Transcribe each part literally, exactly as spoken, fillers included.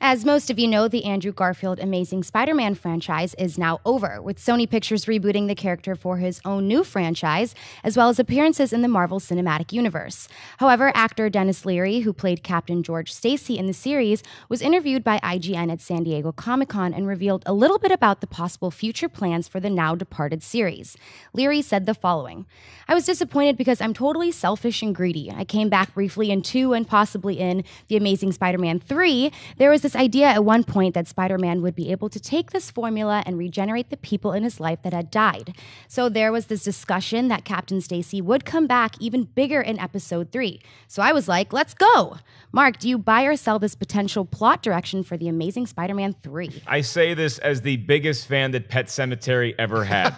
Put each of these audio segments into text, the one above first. As most of you know, the Andrew Garfield Amazing Spider-Man franchise is now over, with Sony Pictures rebooting the character for his own new franchise, as well as appearances in the Marvel Cinematic Universe. However, actor Dennis Leary, who played Captain George Stacy in the series, was interviewed by I G N at San Diego Comic-Con and revealed a little bit about the possible future plans for the now-departed series. Leary said the following, "I was disappointed because I'm totally selfish and greedy. I came back briefly in two and possibly in The Amazing Spider-Man three. There was this idea at one point that Spider-Man would be able to take this formula and regenerate the people in his life that had died. So there was this discussion that Captain Stacy would come back even bigger in episode three. So I was like, let's go." Mark, do you buy or sell this potential plot direction for The Amazing Spider-Man three? I say this as the biggest fan that Pet Sematary ever had.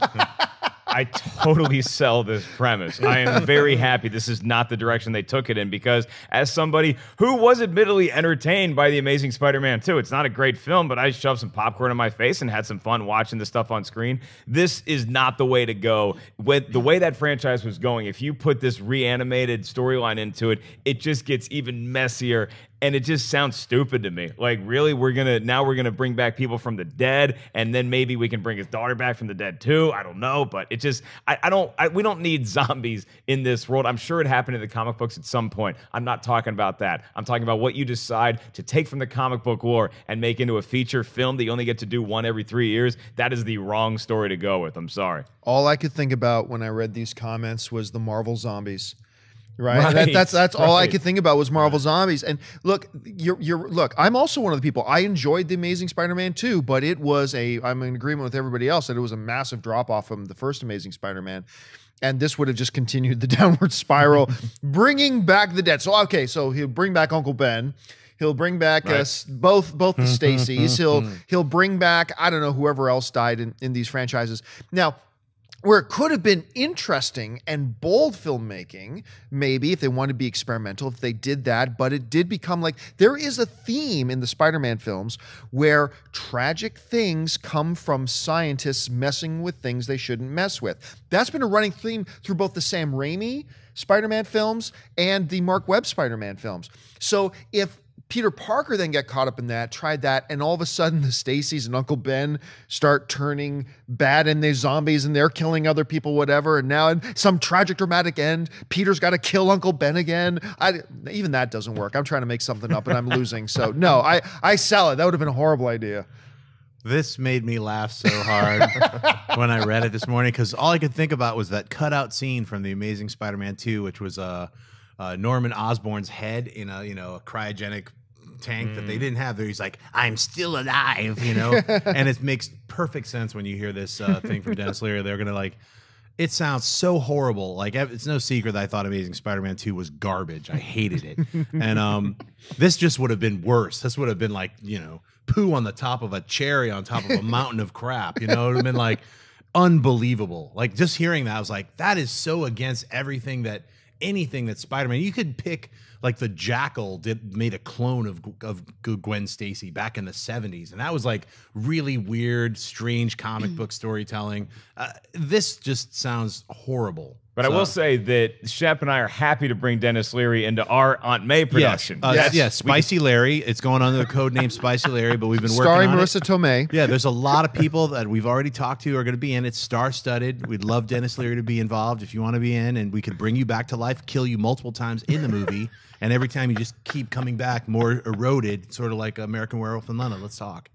I totally sell this premise. I am very happy this is not the direction they took it in, because as somebody who was admittedly entertained by The Amazing Spider-Man two, it's not a great film, but I shoved some popcorn in my face and had some fun watching the stuff on screen. This is not the way to go. With the way that franchise was going, if you put this reanimated storyline into it, it just gets even messier. And it just sounds stupid to me. Like, really, we're gonna now we're gonna bring back people from the dead, and then maybe we can bring his daughter back from the dead too. I don't know, but it just I, I don't I, we don't need zombies in this world. I'm sure it happened in the comic books at some point. I'm not talking about that. I'm talking about what you decide to take from the comic book lore and make into a feature film that you only get to do one every three years. That is the wrong story to go with. I'm sorry. All I could think about when I read these comments was the Marvel zombies. Right, right. That, that's that's right. All I could think about was Marvel right. zombies. And look, you're you're look. I'm also one of the people. I enjoyed The Amazing Spider-Man two, but it was a. I'm in agreement with everybody else that it was a massive drop off from the first Amazing Spider-Man, and this would have just continued the downward spiral, bringing back the dead. So okay, so he'll bring back Uncle Ben. He'll bring back right. us both both the Stacys. He'll he'll bring back I don't know whoever else died in in these franchises now. Where it could have been interesting and bold filmmaking, maybe, if they wanted to be experimental, if they did that, but it did become like, there is a theme in the Spider-Man films where tragic things come from scientists messing with things they shouldn't mess with. That's been a running theme through both the Sam Raimi Spider-Man films and the Mark Webb Spider-Man films. So if Peter Parker then got caught up in that, tried that, and all of a sudden the Stacys and Uncle Ben start turning bad and they're zombies and they're killing other people, whatever, and now in some tragic, dramatic end, Peter's got to kill Uncle Ben again. I, even that doesn't work. I'm trying to make something up and I'm losing. So no, I, I sell it. That would have been a horrible idea. This made me laugh so hard when I read it this morning, because all I could think about was that cutout scene from The Amazing Spider-Man two, which was uh, uh, Norman Osborn's head in a, you know, a cryogenic tank mm. that they didn't have there. He's like, I'm still alive, you know? And it makes perfect sense when you hear this uh, thing from Dennis Leary. They're going to like, it sounds so horrible. Like, it's no secret that I thought Amazing Spider-Man two was garbage. I hated it. And um, this just would have been worse. This would have been like, you know, poo on the top of a cherry on top of a mountain of crap. You know, it would have been like unbelievable. Like, just hearing that, I was like, that is so against everything that anything that Spider-Man, you could pick, like the Jackal did, made a clone of, of Gwen Stacy back in the seventies. And that was like really weird, strange comic book storytelling. Uh, this just sounds horrible. But so. I will say that Shep and I are happy to bring Dennis Leary into our Aunt May production. Yes, uh, yes. yes. Spicy Larry. It's going under the code name Spicy Larry, but we've been working Starring on Marissa it. Tomei. Yeah, there's a lot of people that we've already talked to are going to be in. It's star-studded. We'd love Dennis Leary to be involved if you want to be in, and we could bring you back to life, kill you multiple times in the movie, and every time you just keep coming back more eroded, sort of like American Werewolf in London. Let's talk.